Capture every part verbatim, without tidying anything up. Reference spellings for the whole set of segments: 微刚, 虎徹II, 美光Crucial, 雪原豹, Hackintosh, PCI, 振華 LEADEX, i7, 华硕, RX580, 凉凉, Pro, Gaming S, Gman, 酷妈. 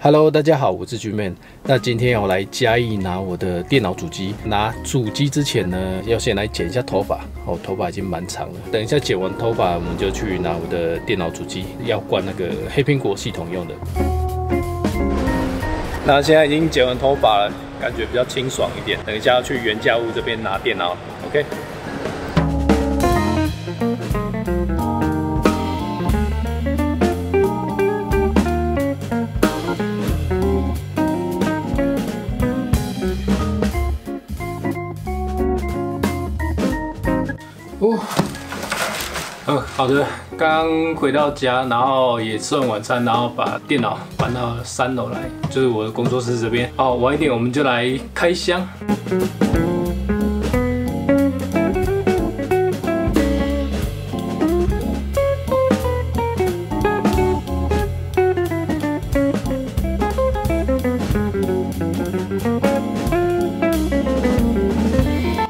Hello， 大家好，我是 Gman。那今天要来嘉义拿我的电脑主机。拿主机之前呢，要先来剪一下头发。哦，头发已经蛮长了。等一下剪完头发，我们就去拿我的电脑主机，要灌那个黑苹果系统用的。那现在已经剪完头发了，感觉比较清爽一点。等一下要去原价屋这边拿电脑 ，OK。 哦，嗯，好的，刚回到家，然后也吃完晚餐，然后把电脑搬到三楼来，就是我的工作室这边。哦，晚一点我们就来开箱。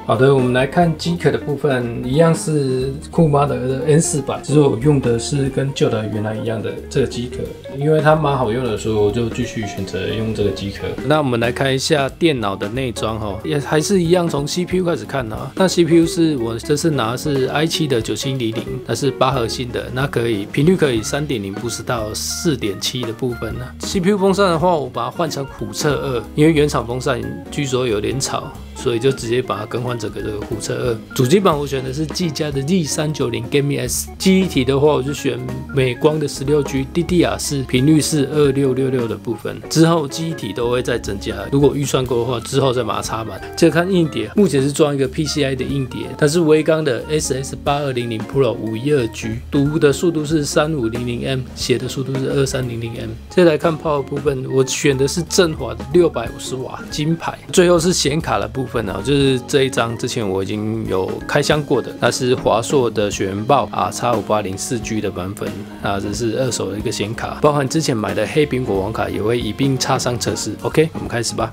好的，我们来看机壳的部分，一样是酷妈的 N 四 版，只是我用的是跟旧的原来一样的这个机壳，因为它蛮好用的，所以我就继续选择用这个机壳。那我们来看一下电脑的内装哈，也还是一样从 C P U 开始看啊。那 C P U 是我这次拿的是 i 七 的九七零零，它是八核心的，那可以频率可以 三点零 不是到 四点七 的部分呢、啊。C P U 风扇的话，我把它换成虎彻二，因为原厂风扇据说有点吵，所以就直接把它更换。 这个这个虎彻二主机版我选的是技嘉的 Z 三九零 Gaming S， 记忆体的话我就选美光的 十六 G D D R 四， 频率是二六六六的部分。之后记忆体都会再增加，如果预算够的话，之后再把它插满。接着看硬碟，目前是装一个 P C I 的硬碟，它是微刚的 S S 八二零零 Pro 五一二 G， 读的速度是 三五零零 M， 写的速度是 二三零零 M。接着来看 Power 部分，我选的是振华的六百五十瓦金牌。最后是显卡的部分啊，就是这一张。 之前我已经有开箱过的，那是华硕的雪原豹 R X 五八零 四 G 的版本啊，这是二手的一个显卡，包含之前买的黑苹果网卡也会一并插上测试。OK， 我们开始吧。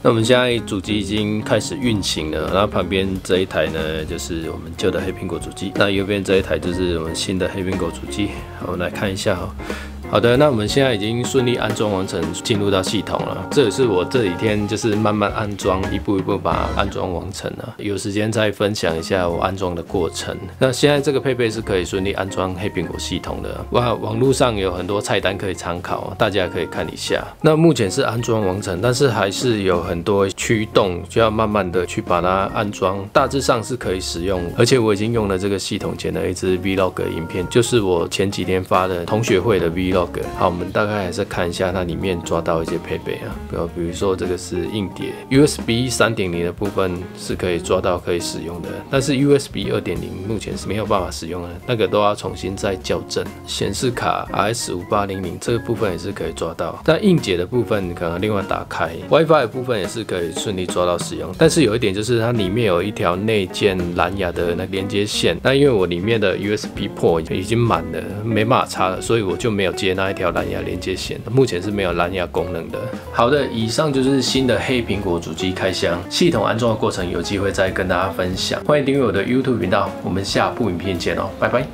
那我们现在主机已经开始运行了，然后旁边这一台呢就是我们旧的黑苹果主机，那右边这一台就是我们新的黑苹果主机。我们来看一下哈。 好的，那我们现在已经顺利安装完成，进入到系统了。这也是我这几天就是慢慢安装，一步一步把它安装完成了。有时间再分享一下我安装的过程。那现在这个配备是可以顺利安装黑苹果系统的。哇，网络上有很多菜单可以参考，大家可以看一下。那目前是安装完成，但是还是有很多驱动，就要慢慢的去把它安装。大致上是可以使用，而且我已经用了这个系统剪了一支 Vlog 影片，就是我前几天发的同学会的 Vlog。 好，我们大概还是看一下它里面抓到一些配备啊，比如比如说这个是硬碟 U S B 三点零 的部分是可以抓到可以使用的，但是 U S B 二点零 目前是没有办法使用的，那个都要重新再校正。显示卡 R X 五八零零 这个部分也是可以抓到，但硬碟的部分可能另外打开。WiFi 的部分也是可以顺利抓到使用，但是有一点就是它里面有一条内建蓝牙的那连接线，那因为我里面的 U S B port 已经满了，没办法插了，所以我就没有接。 那一条蓝牙连接线，目前是没有蓝牙功能的。好的，以上就是新的黑苹果主机开箱，系统安装的过程有机会再跟大家分享。欢迎订阅我的 YouTube 频道，我们下部影片见哦，拜拜。